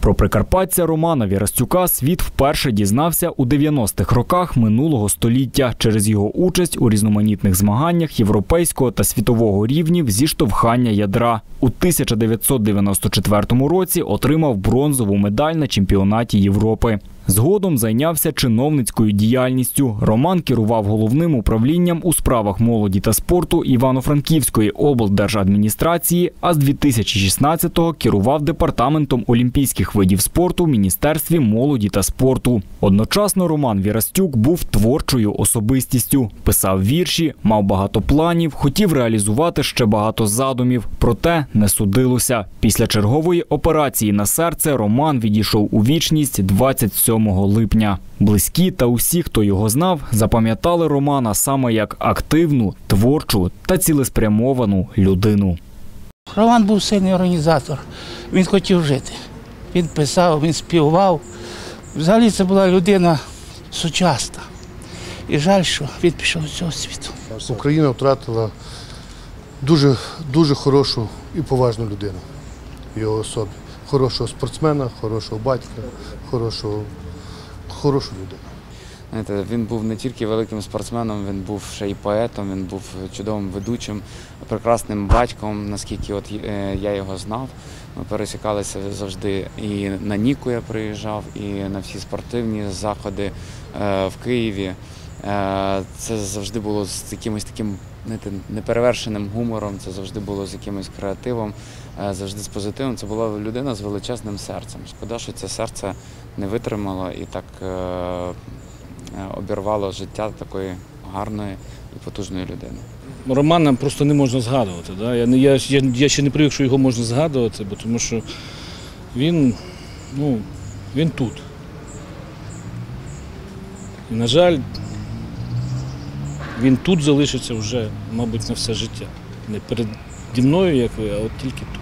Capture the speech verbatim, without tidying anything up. Про прикарпатця Романа Вірастюка світ вперше дізнався у дев'яностих роках минулого століття через його участь у різноманітних змаганнях європейського та світового рівнів зі штовхання ядра. У тисяча дев'ятсот дев'яносто четвертому році отримав бронзову медаль на чемпіонаті Європи. Згодом зайнявся чиновницькою діяльністю. Роман керував головним управлінням у справах молоді та спорту Івано-Франківської облдержадміністрації, а з дві тисячі шістнадцятого керував департаментом олімпійських видів спорту в Міністерстві молоді та спорту. Одночасно Роман Вірастюк був творчою особистістю. Писав вірші, мав багато планів, хотів реалізувати ще багато задумів. Проте не судилося. Після чергової операції на серце Роман відійшов у вічність двадцять сьомого липня. Близькі та усі, хто його знав, запам'ятали Романа саме як активну, творчу та цілеспрямовану людину. Роман був сильний організатор, він хотів жити. Він писав, він співав. Взагалі це була людина сучасна. І жаль, що він пішов з цього світу. Україна втратила дуже, дуже хорошу і поважну людину в його особі. Хорошого спортсмена, хорошого батька, хорошого, хорошу людину. Знаєте, він був не тільки великим спортсменом, він був ще й поетом, він був чудовим ведучим, прекрасним батьком, наскільки от я його знав. Ми пересікалися завжди і на Ніку я приїжджав, і на всі спортивні заходи в Києві. Це завжди було з якимось таким неперевершеним гумором, це завжди було з якимось креативом, завжди з позитивом. Це була людина з величезним серцем. Шкода, що це серце не витримало і так обірвало життя такої гарної і потужної людини. Романа просто не можна згадувати. Да? Я, я, я, я ще не привик, що його можна згадувати, бо тому що він, ну, він тут. І, на жаль, він тут залишиться вже, мабуть, на все життя. Не переді мною, як ви, а от тільки тут.